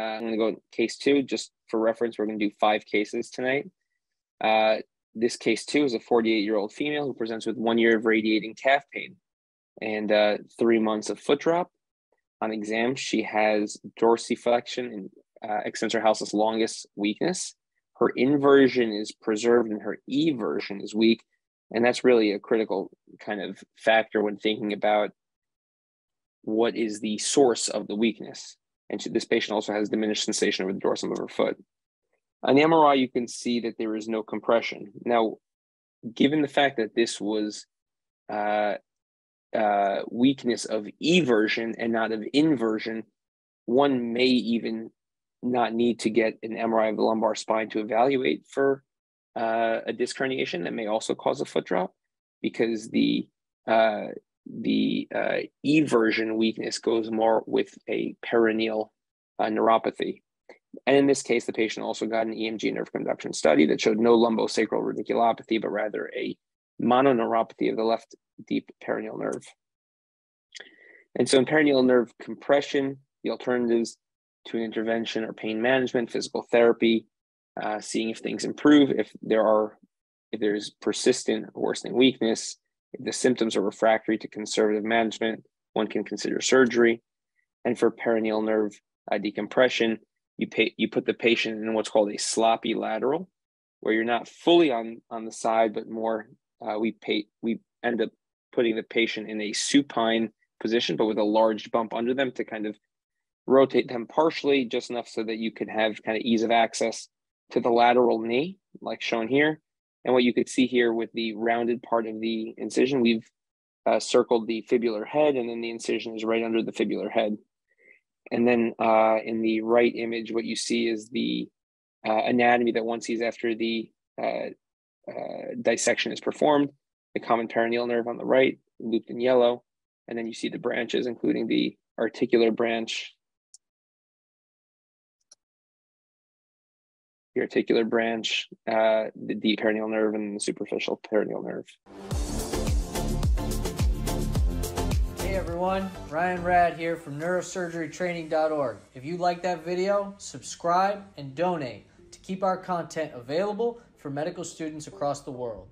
I'm going to go case two. Just for reference, we're going to do 5 cases tonight. This case two is a 48-year-old female who presents with 1 year of radiating calf pain and 3 months of foot drop. On exam, she has dorsiflexion and extensor hallucis longus weakness. Her inversion is preserved and her eversion is weak. And that's really a critical kind of factor when thinking about what is the source of the weakness. And this patient also has diminished sensation over the dorsum of her foot. On the MRI, you can see that there is no compression. Now, given the fact that this was weakness of eversion and not of inversion, one may even not need to get an MRI of the lumbar spine to evaluate for a disc herniation that may also cause a foot drop, because the eversion weakness goes more with a perineal neuropathy. And in this case, the patient also got an EMG nerve conduction study that showed no lumbosacral radiculopathy, but rather a mononeuropathy of the left deep perineal nerve. And so in perineal nerve compression, the alternatives to an intervention are pain management, physical therapy, seeing if things improve, if there's persistent worsening weakness. If the symptoms are refractory to conservative management, one can consider surgery. And for perineal nerve decompression, you put the patient in what's called a sloppy lateral, where you're not fully on the side, but more we end up putting the patient in a supine position, but with a large bump under them to kind of rotate them partially, just enough so that you could have kind of ease of access to the lateral knee, like shown here. And what you could see here with the rounded part of the incision, we've circled the fibular head, and then the incision is right under the fibular head. And then in the right image, what you see is the anatomy that one sees after the dissection is performed, the common perineal nerve on the right, looped in yellow. And then you see the branches, including the articular branch, the articular branch, the deep perineal nerve, and the superficial perineal nerve. Hey everyone, Ryan Radd here from neurosurgerytraining.org. If you like that video, subscribe and donate to keep our content available for medical students across the world.